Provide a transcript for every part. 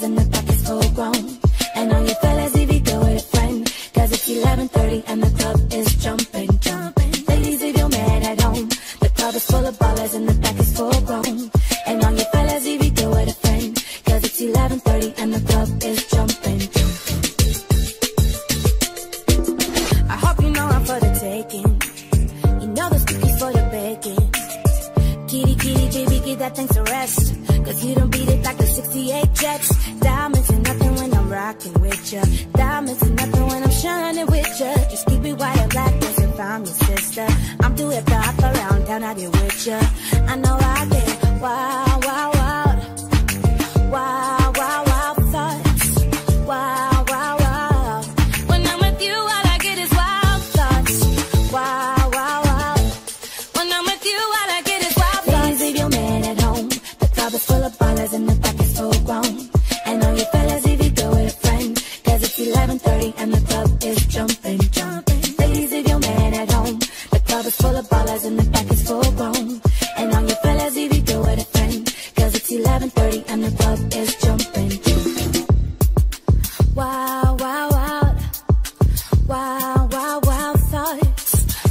guys in the pockets full grown. And all you fellas, if you go with a friend, cause it's 11:30 and the club is jumping, jumping. Ladies, if you're mad at home, the club is full of ballers and the pack is full grown. And all you fellas, if you go with a friend, cause it's 11:30 and the club is jumping, jumping. I hope you know I'm for the taking. You know this cookie for the baking. Kitty, kitty, baby, give that thing to rest. Cause you don't beat it like the 68 Jets. Diamonds and nothing when I'm rocking with ya. Diamonds and nothing when I'm shining with ya. Just keep it wired like this if I'm your sister. I'm through it, up around, down, I get with ya. I know I get wild, wild, wild. Wild, wild, wild thoughts. Wild, wild, wild. When I'm with you, all I get is wild thoughts. Wild, wild, wild. When I'm with you, all I get is wild thoughts. Ladies, leave your man at home. The club is full of ballers and the pack is full grown. And all you fellas, if you go with a friend, cause it's 11:30 and the club is jumping, jumping. Ladies, if you're mad at home, the club is full of ballers and the pack is full grown. And all you fellas, if you go with a friend, cause it's 11:30 and the club is jumping, jumping. Wow, wow, wow. Wow, wow, wow thoughts.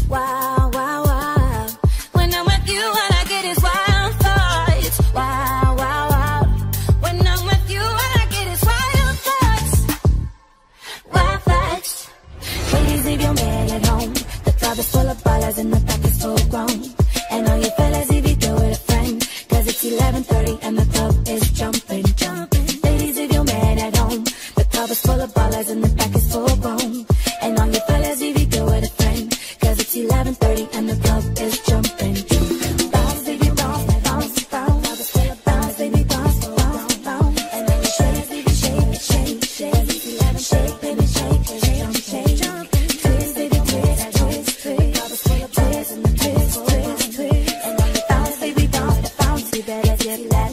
Wow, wow, wow. When I'm with you, all I get is wild thoughts. Wow. If you're mad at home, the club is full of ballers and the pack is full grown. And all you fellas, if you go with a friend, cause it's 11:30 and the club is jumping, jumping. Ladies, if you're mad at home, the club is full of ballers and the pack is full grown. And all you fellas, if you go with a friend, cause it's 11:30 and the club is jumping, jumping. Bounce, baby, bounce, bounce, bounce. Bounce, baby, bounce, bounce, bounce. And then you shake, baby, shake, shake, shake. Shake, baby, shake, shake, shake, shake. Let